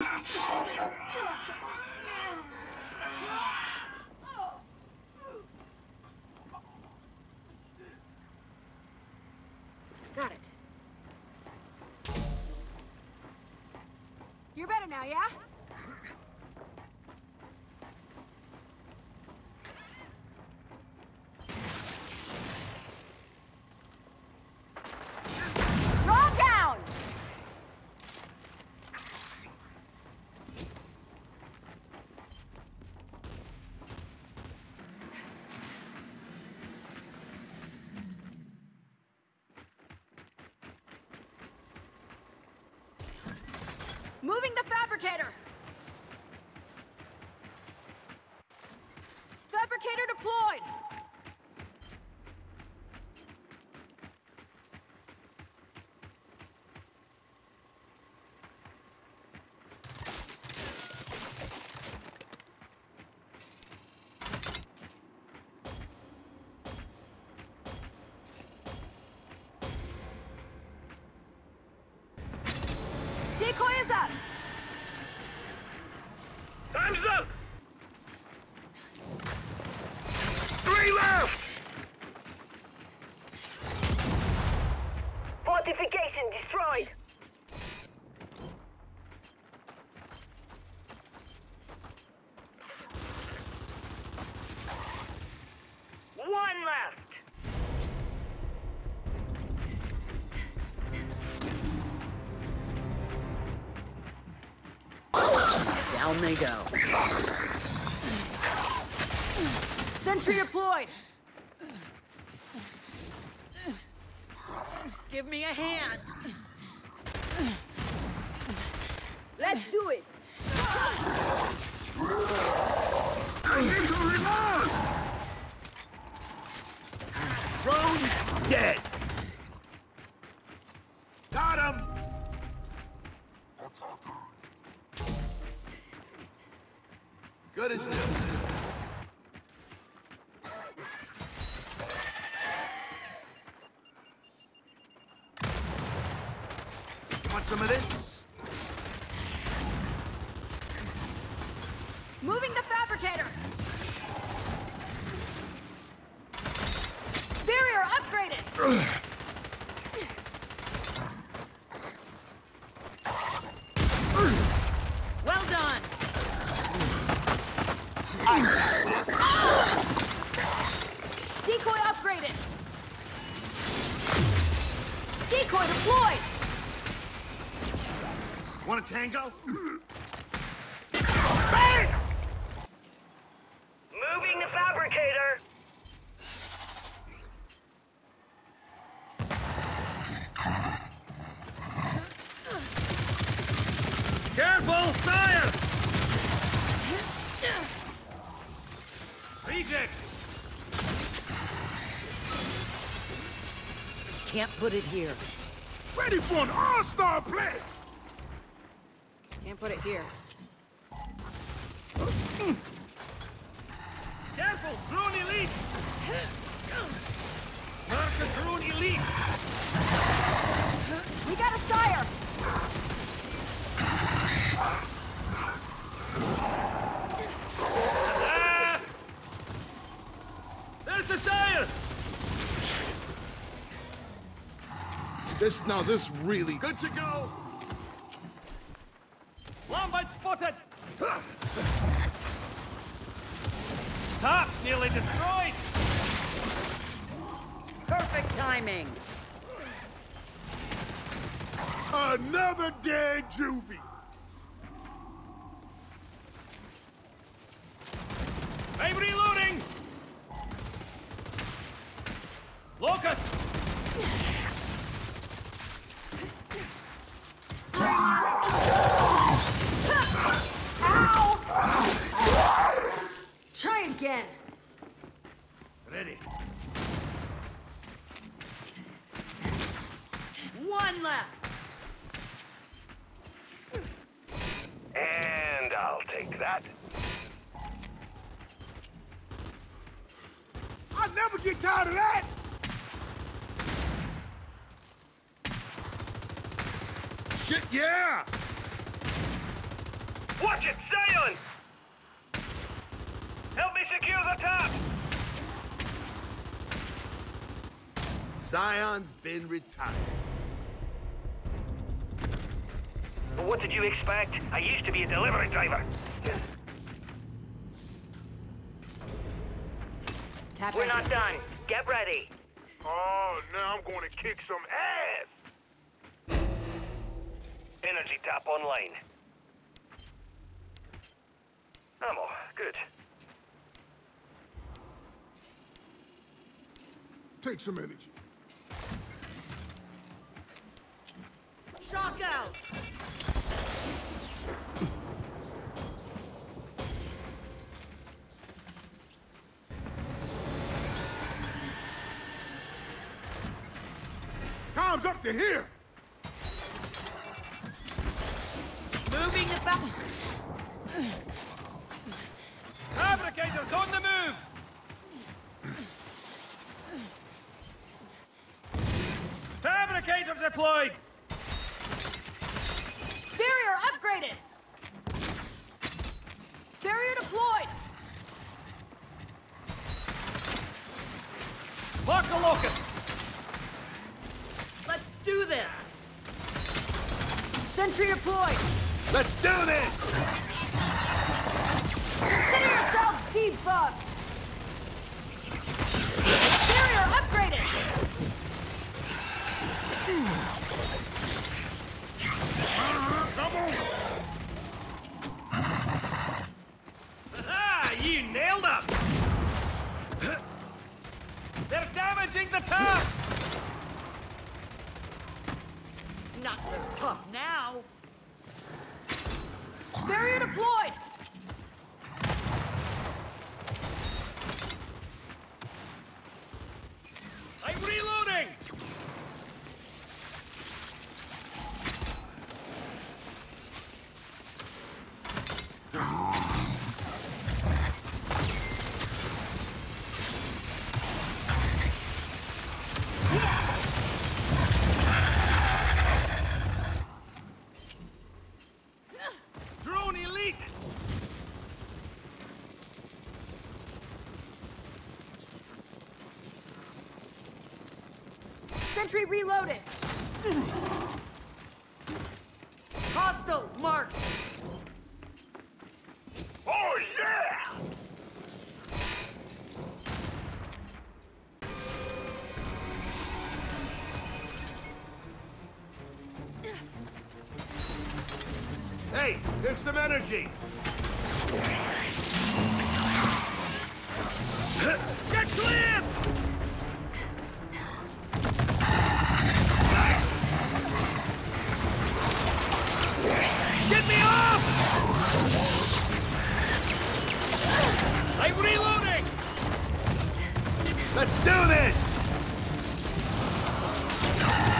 Got it. You're better now, yeah? Moving the fabricator! Fabricator deployed! Decoy is up! Time's up! 3 left! Fortification destroyed! Down they go. Sentry deployed. Give me a hand. Let's do it. I need to reload. Drone's dead. Got him. Good as new. Want some of this? Moving the fabricator. Barrier upgraded. Decoy upgraded! Decoy deployed! Want a tango? Bang! Moving the fabricator! Careful, fire! Reject! Can't put it here. Ready for an all-star play! Can't put it here. Careful, drone elite! Mark a drone elite! We got a sire! There's a sire! This really good to go. Lambite spotted. Top's nearly destroyed. Perfect timing. Another dead juvie. I'm reloading. Locust. Again. Ready. 1 left. And I'll take that. I'll never get tired of that. Shit, yeah. Watch it, Zion! Help me secure the top! Zion's been retired. What did you expect? I used to be a delivery driver. We're not done. Get ready. Oh, now I'm going to kick some ass! Energy tap online. Ammo, good. Take some energy. Shock out! Time's up to here! Moving the battle. Fabricators on the move! Fabricator deployed! Barrier upgraded! Barrier deployed! Lock the locust! Let's do this! Sentry deployed! Let's do this! Consider yourself debuffed! Barrier upgraded! Ah, you nailed them! They're damaging the top! Not so tough now! Barrier deployed! I'm reloading! Sentry reloaded. Hostile marked. Oh yeah! Hey, there's some energy. Get clear! Get me off! I'm reloading! Let's do this!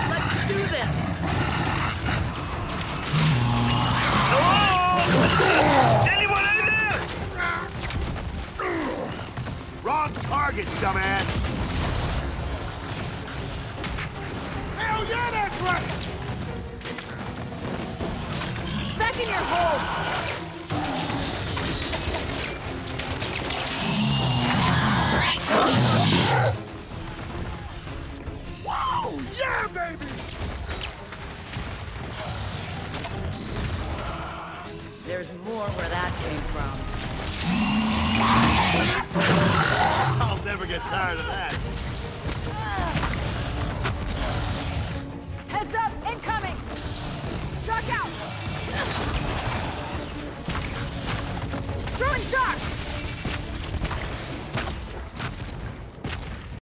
Let's do this! Hello? Is anyone in there? Wrong target, dumbass! Hell yeah, that's right! In your hole. Wow! Yeah, baby. There's more where that came from. I'll never get tired of that. Heads up, incoming. Shock out. Throwing shock!